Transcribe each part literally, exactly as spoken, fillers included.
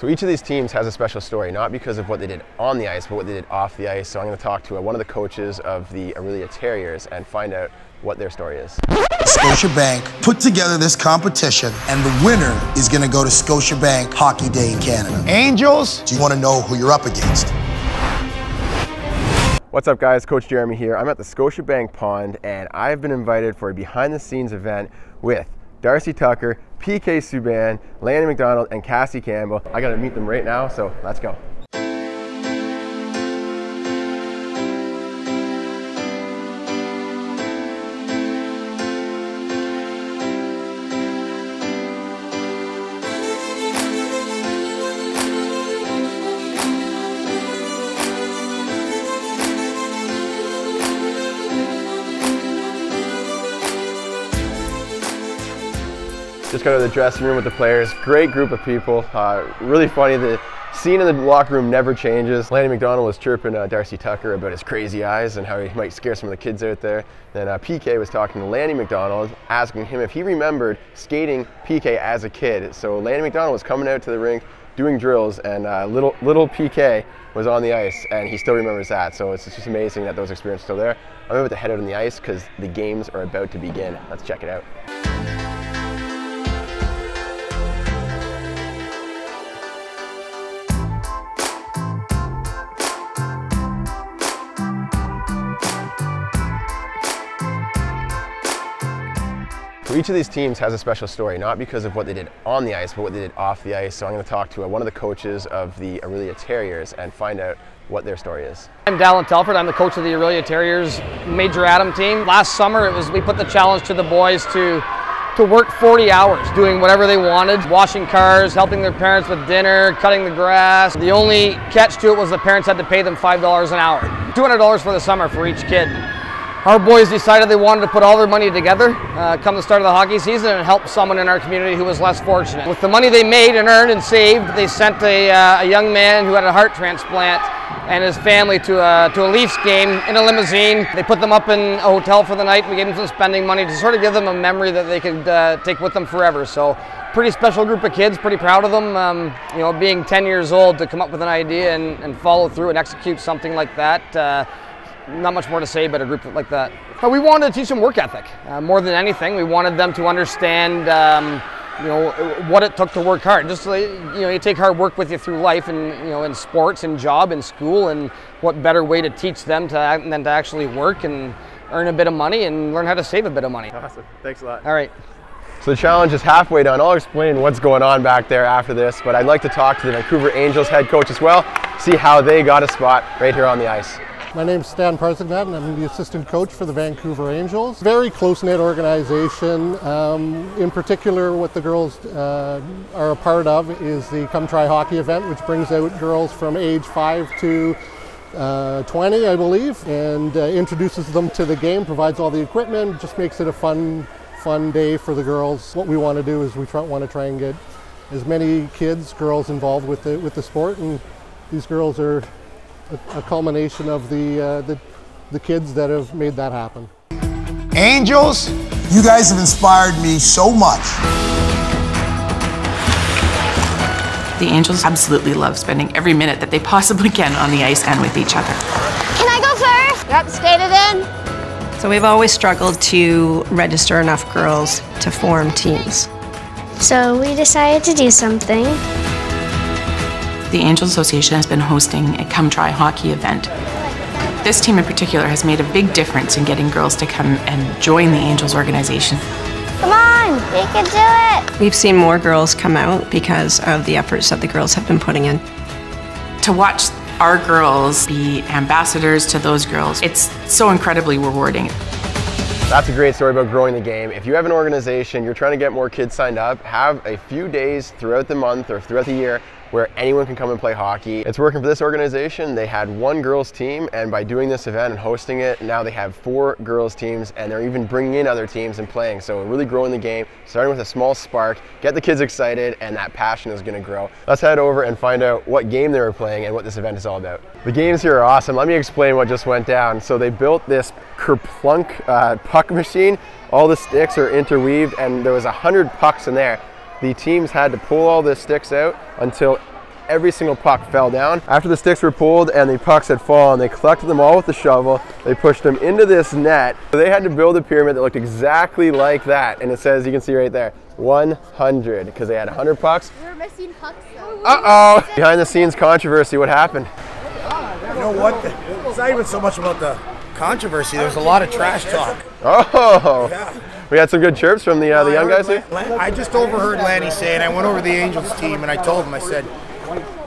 So each of these teams has a special story, not because of what they did on the ice, but what they did off the ice. So I'm going to talk to one of the coaches of the Aurelia Terriers and find out what their story is. Scotiabank put together this competition, and the winner is going to go to Scotiabank Hockey Day in Canada. Angels! Do you want to know who you're up against? What's up, guys? Coach Jeremy here. I'm at the Scotiabank Pond, and I've been invited for a behind-the-scenes event with Darcy Tucker, P K Subban, Lanny McDonald, and Cassie Campbell. I gotta meet them right now, so let's go. Just got to the dressing room with the players. Great group of people. Uh, really funny. The scene in the locker room never changes. Landon McDonald was chirping uh, Darcy Tucker about his crazy eyes and how he might scare some of the kids out there. Then uh, P K was talking to Lanny McDonald, asking him if he remembered skating P K as a kid. So Lanny McDonald was coming out to the rink doing drills, and uh, little little P K was on the ice, and he still remembers that. So it's just amazing that those experiences are still there. I'm about to head out on the ice because the games are about to begin. Let's check it out. So each of these teams has a special story, not because of what they did on the ice, but what they did off the ice. So I'm going to talk to one of the coaches of the Aurelia Terriers and find out what their story is. I'm Dallin Telford. I'm the coach of the Aurelia Terriers Major Adam team. Last summer, it was we put the challenge to the boys to to work forty hours, doing whatever they wanted, washing cars, helping their parents with dinner, cutting the grass. The only catch to it was the parents had to pay them five dollars an hour, two hundred dollars for the summer for each kid. Our boys decided they wanted to put all their money together uh, come the start of the hockey season and help someone in our community who was less fortunate. With the money they made and earned and saved, they sent a, uh, a young man who had a heart transplant and his family to a, to a Leafs game in a limousine. They put them up in a hotel for the night. We gave them some spending money to sort of give them a memory that they could uh, take with them forever. So pretty special group of kids, pretty proud of them. Um, you know, being ten years old to come up with an idea and, and follow through and execute something like that. Uh, Not much more to say about a group like that. But we wanted to teach them work ethic. Uh, more than anything, we wanted them to understand um, you know, what it took to work hard. Just so they, you know, you take hard work with you through life and, you know, in sports and job and school, and what better way to teach them to, than to actually work and earn a bit of money and learn how to save a bit of money. Awesome, thanks a lot. All right. So the challenge is halfway done. I'll explain what's going on back there after this, but I'd like to talk to the Vancouver Angels head coach as well, see how they got a spot right here on the ice. My name's Stan Parsignat, and I'm the assistant coach for the Vancouver Angels. Very close-knit organization. Um, in particular, what the girls uh, are a part of is the Come Try Hockey event, which brings out girls from age five to twenty, I believe, and uh, introduces them to the game, provides all the equipment, just makes it a fun, fun day for the girls. What we want to do is we try, want to try and get as many kids, girls involved with the, with the sport, and these girls are a culmination of the, uh, the the kids that have made that happen. Angels, you guys have inspired me so much. The Angels absolutely love spending every minute that they possibly can on the ice and with each other. Can I go first? Yep, skate it in. So we've always struggled to register enough girls to form teams. So we decided to do something. The Angels Association has been hosting a Come Try Hockey event. This team in particular has made a big difference in getting girls to come and join the Angels organization. Come on, we can do it! We've seen more girls come out because of the efforts that the girls have been putting in. To watch our girls be ambassadors to those girls, it's so incredibly rewarding. That's a great story about growing the game. If you have an organization, you're trying to get more kids signed up, have a few days throughout the month or throughout the year where anyone can come and play hockey. It's working for this organization. They had one girls team, and by doing this event and hosting it, now they have four girls teams, and they're even bringing in other teams and playing. So really growing the game, starting with a small spark, get the kids excited, and that passion is gonna grow. Let's head over and find out what game they were playing and what this event is all about. The games here are awesome. Let me explain what just went down. So they built this kerplunk uh, puck machine. All the sticks are interweaved, and there was a hundred pucks in there. The teams had to pull all the sticks out until every single puck fell down. After the sticks were pulled and the pucks had fallen, they collected them all with the shovel, they pushed them into this net. So they had to build a pyramid that looked exactly like that, and it says, you can see right there, one hundred, because they had one hundred pucks. We were missing pucks though. Uh-oh! Behind the scenes controversy, what happened? You know what? It's not even so much about the controversy, there's a lot of trash talk. Oh! Yeah. We had some good chirps from the uh, the young guys here. I just overheard Lanny say, and I went over to the Angels team, and I told him, I said,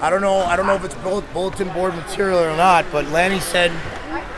I don't know, I don't know if it's bulletin board material or not, but Lanny said,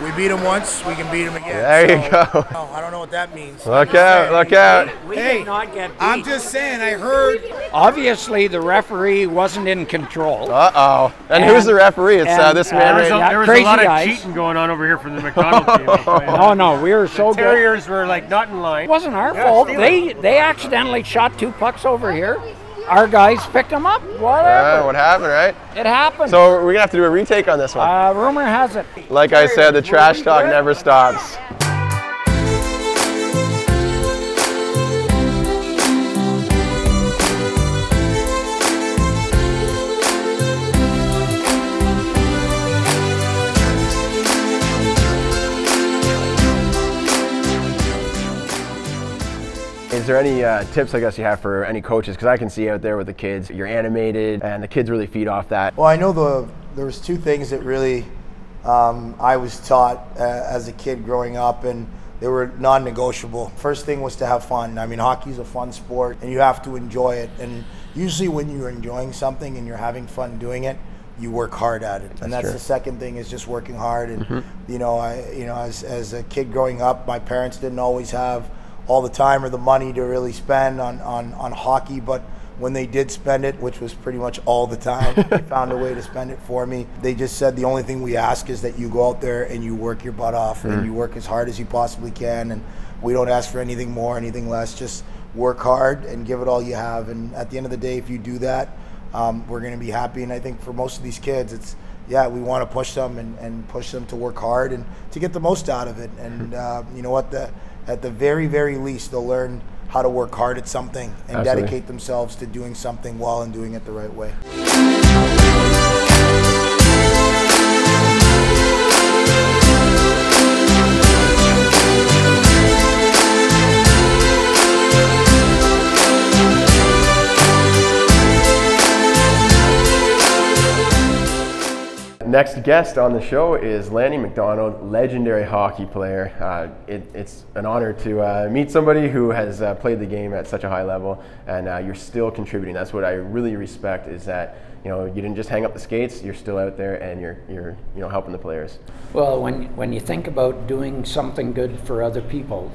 we beat him once, we can beat him again. There so, you go. No, I don't know what that means. Look out! Look out! We hey, did not get beat. I'm just saying. I heard. Obviously, the referee wasn't in control. Uh oh. And, and who's the referee? It's and, uh, this uh, man right now. There was a lot guys. of cheating going on over here from the McDonald team. Oh no, we were so the Terriers good. Were like not in line. It wasn't our yeah, fault. They they accidentally shot two pucks over here. Our guys picked them up, whatever. Yeah, what happened, right? It happened. So we're going to have to do a retake on this one. Uh, rumor has it. Like I said, the trash talk never stops. Is there any uh, tips, I guess, you have for any coaches? Because I can see out there with the kids, you're animated, and the kids really feed off that. Well, I know the there was two things that really um, I was taught uh, as a kid growing up, and they were non-negotiable. First thing was to have fun. I mean, hockey's a fun sport, and you have to enjoy it. And usually when you're enjoying something and you're having fun doing it, you work hard at it. And that's, that's the second thing, is just working hard. And mm-hmm. you know, I, you know, as, as a kid growing up, my parents didn't always have all the time or the money to really spend on, on, on hockey, but when they did spend it, which was pretty much all the time, they found a way to spend it for me. They just said, the only thing we ask is that you go out there and you work your butt off mm. and you work as hard as you possibly can, and we don't ask for anything more, anything less, just work hard and give it all you have. And at the end of the day, if you do that, um, we're gonna be happy. And I think for most of these kids, it's, yeah, we wanna push them and, and push them to work hard and to get the most out of it. And uh, you know what? The, At the very, very least, they'll learn how to work hard at something and Absolutely. dedicate themselves to doing something well and doing it the right way. Next guest on the show is Lanny McDonald, legendary hockey player. Uh, it, it's an honor to uh, meet somebody who has uh, played the game at such a high level, and uh, you're still contributing. That's what I really respect, is that, you know, you didn't just hang up the skates, you're still out there and you're, you're you know, helping the players. Well, when, when you think about doing something good for other people,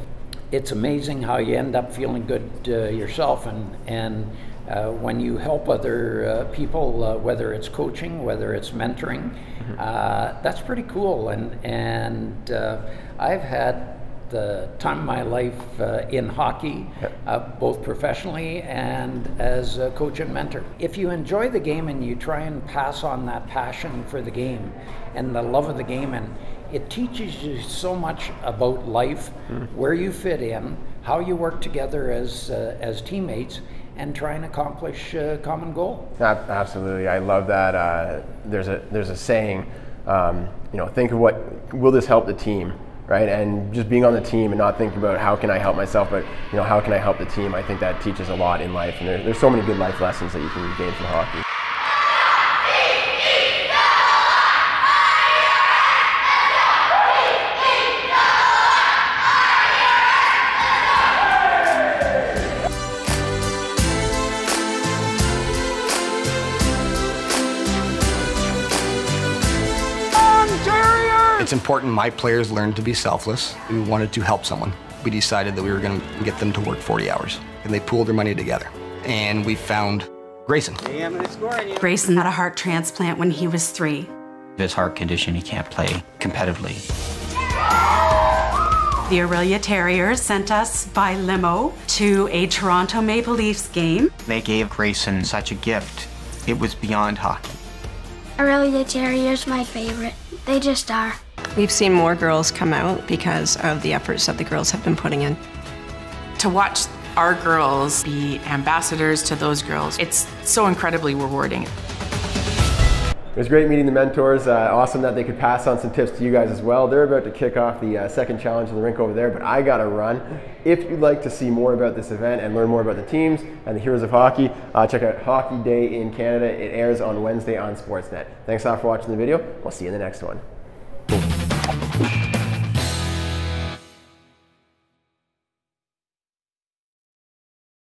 it's amazing how you end up feeling good uh, yourself. And, and Uh, when you help other uh, people, uh, whether it's coaching, whether it's mentoring, mm-hmm. uh, that's pretty cool. And, and uh, I've had the time of my life uh, in hockey, uh, both professionally and as a coach and mentor. If you enjoy the game and you try and pass on that passion for the game and the love of the game, and it teaches you so much about life, mm-hmm. where you fit in, how you work together as, uh, as teammates, and try and accomplish a common goal. Absolutely, I love that. Uh, there's a there's a saying, um, you know, think of what will this help the team, right? And just being on the team and not thinking about how can I help myself, but you know, how can I help the team? I think that teaches a lot in life, and there, there's so many good life lessons that you can gain from hockey. It's important my players learned to be selfless. We wanted to help someone. We decided that we were going to get them to work forty hours, and they pooled their money together. And we found Grayson. Hey, I'm gonna score on you. Grayson had a heart transplant when he was three. His heart condition, he can't play competitively. The Aurelia Terriers sent us by limo to a Toronto Maple Leafs game. They gave Grayson such a gift. It was beyond hockey. Aurelia Terriers, my favorite. They just are. We've seen more girls come out because of the efforts that the girls have been putting in. To watch our girls be ambassadors to those girls, it's so incredibly rewarding. It was great meeting the mentors. Uh, awesome that they could pass on some tips to you guys as well. They're about to kick off the uh, second challenge in the rink over there, but I gotta run. If you'd like to see more about this event and learn more about the teams and the heroes of hockey, uh, check out Hockey Day in Canada. It airs on Wednesday on Sportsnet. Thanks a lot for watching the video. We'll see you in the next one.